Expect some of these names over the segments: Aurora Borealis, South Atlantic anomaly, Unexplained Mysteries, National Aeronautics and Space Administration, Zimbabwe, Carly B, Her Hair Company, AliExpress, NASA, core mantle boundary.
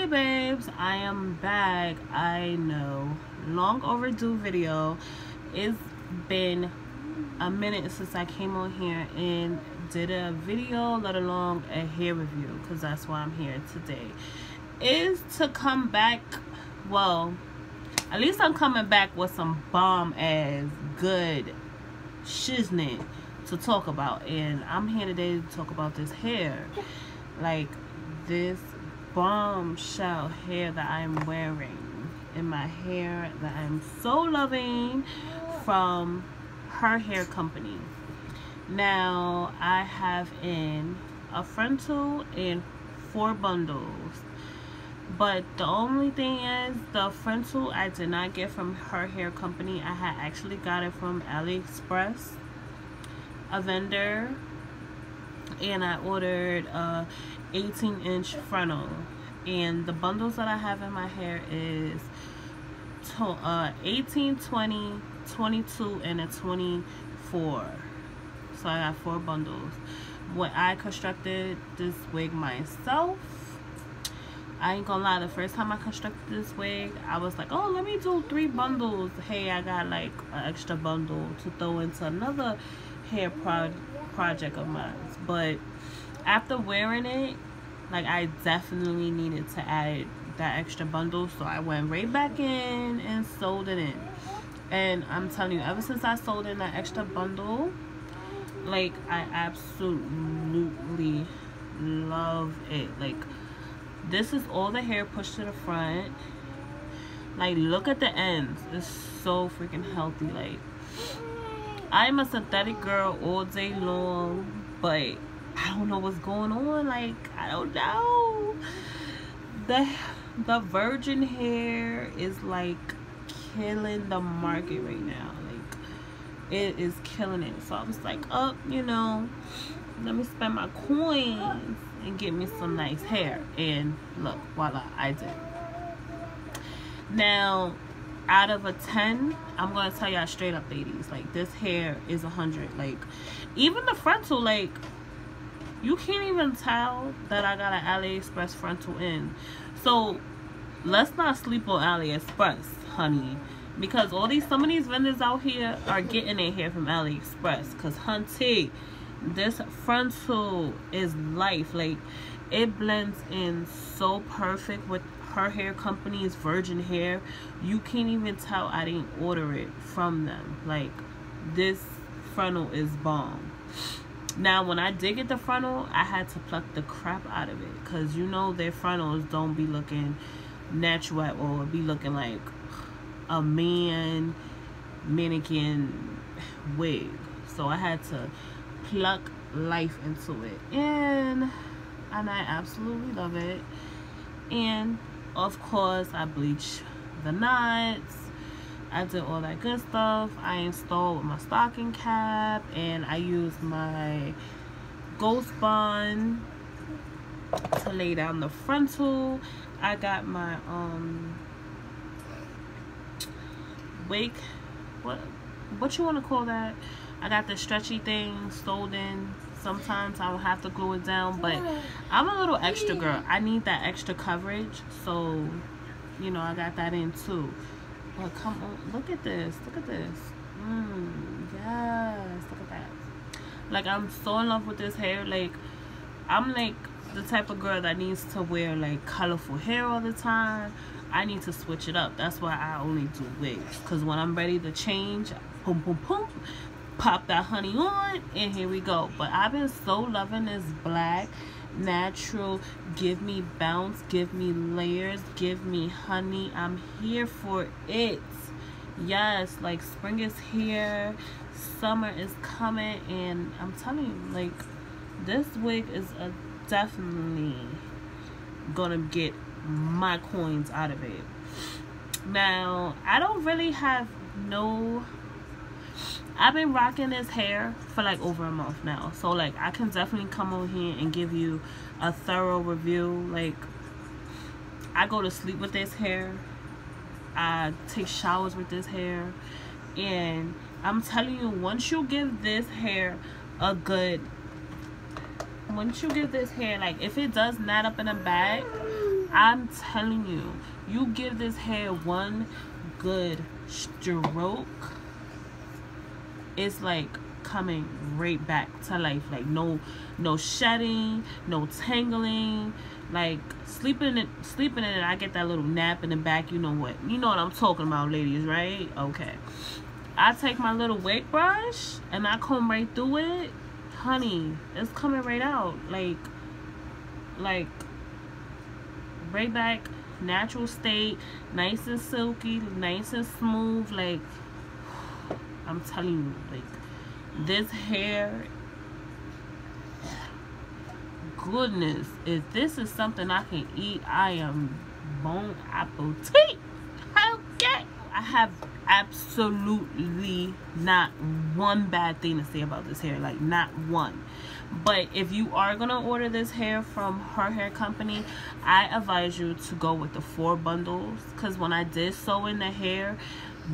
Hey babes, I am back. I know, long overdue video. It's been a minute since I came on here and did a video, let alone a hair review, because that's why I'm here today, is to come back. Well, at least I'm coming back with some bomb ass good shiznit to talk about, and I'm here today to talk about this hair, like this bombshell hair that I'm wearing in my hair that I'm so loving from Her Hair Company. Now I have in a frontal and four bundles, but the only thing is the frontal I did not get from Her Hair Company. I had actually got it from AliExpress, a vendor, and I ordered a 18-inch frontal, and the bundles that I have in my hair is 18, 20, 22, and a 24. So I got four bundles. When I constructed this wig myself, I ain't gonna lie, the first time I constructed this wig, I was like, oh, let me do three bundles. Hey, I got like an extra bundle to throw into another hair project of mine. But after wearing it, like, I definitely needed to add that extra bundle, so I went right back in and sold it in. And I'm telling you, ever since I sold in that extra bundle, like, I absolutely love it. Like, this is all the hair pushed to the front. Like, look at the ends. It's so freaking healthy. Like, I'm a synthetic girl all day long, but I don't know what's going on. Like, I don't know. The virgin hair is like killing the market right now. Like, it is killing it. So I was like, oh, you know, let me spend my coins and get me some nice hair. And look, voila, I did. Now, out of a 10, I'm gonna tell y'all straight up, ladies, like, this hair is 100. Like, even the frontal, like, you can't even tell that I got an AliExpress frontal in. So let's not sleep on AliExpress, honey, because some of these vendors out here are getting their hair from AliExpress. Cause hunty, this frontal is life. Like, it blends in so perfect with Her Hair Company's virgin hair. You can't even tell I didn't order it from them. Like, this frontal is bomb. Now, when I did get the frontal, I had to pluck the crap out of it, because you know their frontals don't be looking natural, or be looking like a mannequin wig. So I had to pluck life into it, and I absolutely love it. And of course, I bleached the knots. I did all that good stuff. I installed with my stocking cap, and I used my gold bond to lay down the frontal. I got my wig, what you want to call that? I got the stretchy thing sold in. Sometimes I will have to glue it down, but I'm a little extra girl. I need that extra coverage, so you know I got that in too. But come on, look at this. Look at this. Yes, look at that. Like, I'm so in love with this hair. Like, I'm like the type of girl that needs to wear like colorful hair all the time. I need to switch it up. That's why I only do wigs. Cause when I'm ready to change, boom, boom, boom, pop that honey on, and here we go. But I've been so loving this black, natural, give me bounce, give me layers, give me honey. I'm here for it. Yes, like, spring is here, summer is coming, and I'm telling you, like, this wig is definitely gonna get my coins out of it. Now, I don't really have no, I've been rocking this hair for like over a month now, so like I can definitely come over here and give you a thorough review. Like, I go to sleep with this hair, I take showers with this hair, and I'm telling you, once you give this hair, like, if it does not up in a bag, I'm telling you, you give this hair one good stroke, it's like coming right back to life. Like no shedding, no tangling, like sleeping in it. I get that little nap in the back. You know what I'm talking about, ladies, right? Okay, I take my little wig brush and I comb right through it. Honey, it's coming right out, like right back, natural state, nice and silky, nice and smooth. Like, I'm telling you, like, this hair, goodness, if this is something I can eat, I am bon appetit. Okay, I have absolutely not one bad thing to say about this hair, like, not one. But if you are gonna order this hair from Her Hair Company, I advise you to go with the 4 bundles, because when I did sew in the hair,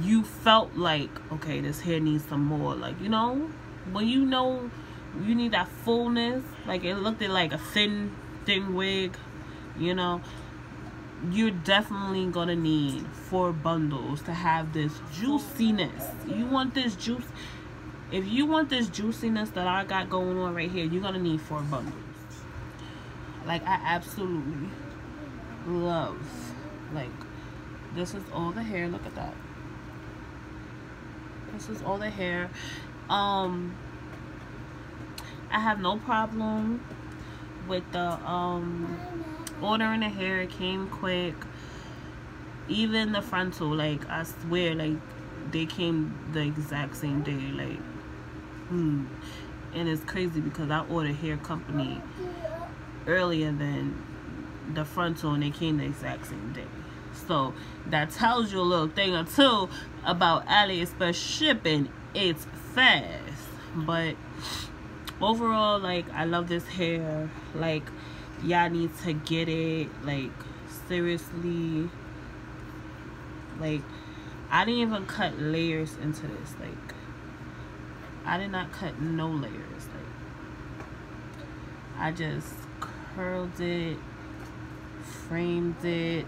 you felt like, okay, this hair needs some more. Like, you know, when you know you need that fullness, like, it looked like a thin wig, you know, you're definitely gonna need 4 bundles to have this juiciness. You want this juice. If you want this juiciness that I got going on right here, you're gonna need 4 bundles. Like, I absolutely love, like, this is all the hair. Look at that. This is all the hair. I have no problem with the ordering the hair. It came quick. Even the frontal, like, I swear, like, they came the exact same day. Like, and it's crazy because I ordered Hair Company earlier than the frontal, and they came the exact same day. So that tells you a little thing or two about AliExpress shipping. It's fast. But overall, like, I love this hair. Like, y'all need to get it. Like, seriously. Like, I didn't even cut layers into this. Like, I did not cut no layers. Like, I just curled it, framed it,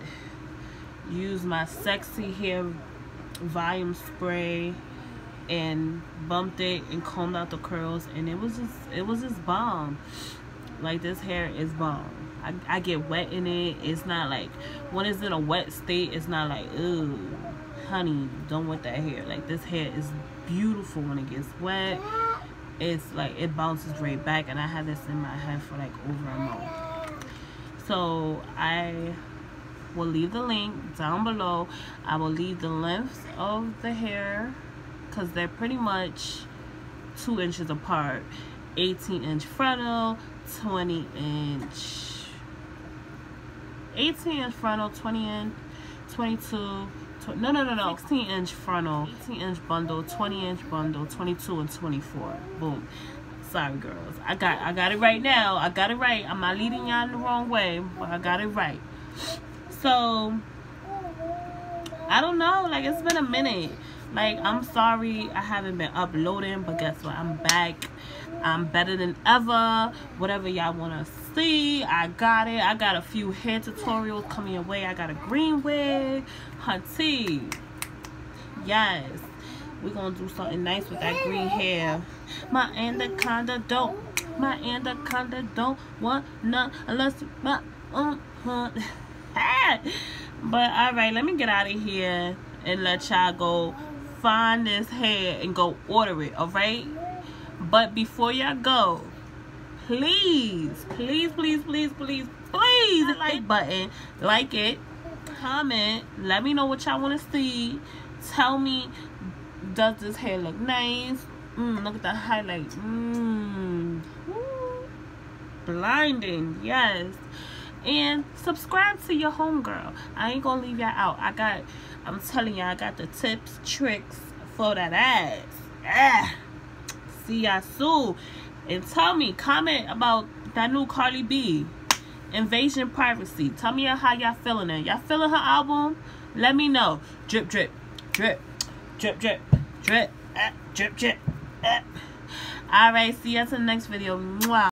used my sexy hair volume spray, and bumped it and combed out the curls, and it was just bomb. Like, this hair is bomb. I get wet in it. It's not like, when it's in a wet state, it's not like, ooh, honey, don't want that hair. Like, this hair is beautiful when it gets wet. It's like, it bounces right back, and I had this in my head for like over a month. So I will leave the link down below. I will leave the lengths of the hair, because they're pretty much 2 inches apart. 18-inch frontal, 20-inch. 18-inch frontal, 20-inch, 22. No. 16-inch frontal, 18-inch bundle, 20-inch bundle, 22 and 24. Boom. Sorry, girls. I got it right now. I got it right. I'm not leading y'all in the wrong way, but I got it right. So, I don't know. Like, it's been a minute. Like, I'm sorry I haven't been uploading, but guess what? I'm back. I'm better than ever. Whatever y'all want to see, I got it. I got a few hair tutorials coming your way. I got a green wig. Hunty. Yes. We're going to do something nice with that green hair. My anaconda don't. My anaconda don't want none unless my But, alright, let me get out of here and let y'all go find this hair and go order it, alright? But before y'all go, please hit the like button, like it, comment, let me know what y'all want to see. Tell me, does this hair look nice? Look at the highlight. Blinding, yes. And subscribe to your homegirl. I ain't gonna leave y'all out. I'm telling y'all, I got the tips, tricks for that ass. See y'all soon. And tell me, comment about that new Carly B, Invasion Privacy. Tell me how y'all feeling it. Y'all feeling her album? Let me know. Drip, drip, drip, drip, drip, drip, drip, drip. Alright, see y'all to the next video. Mwah.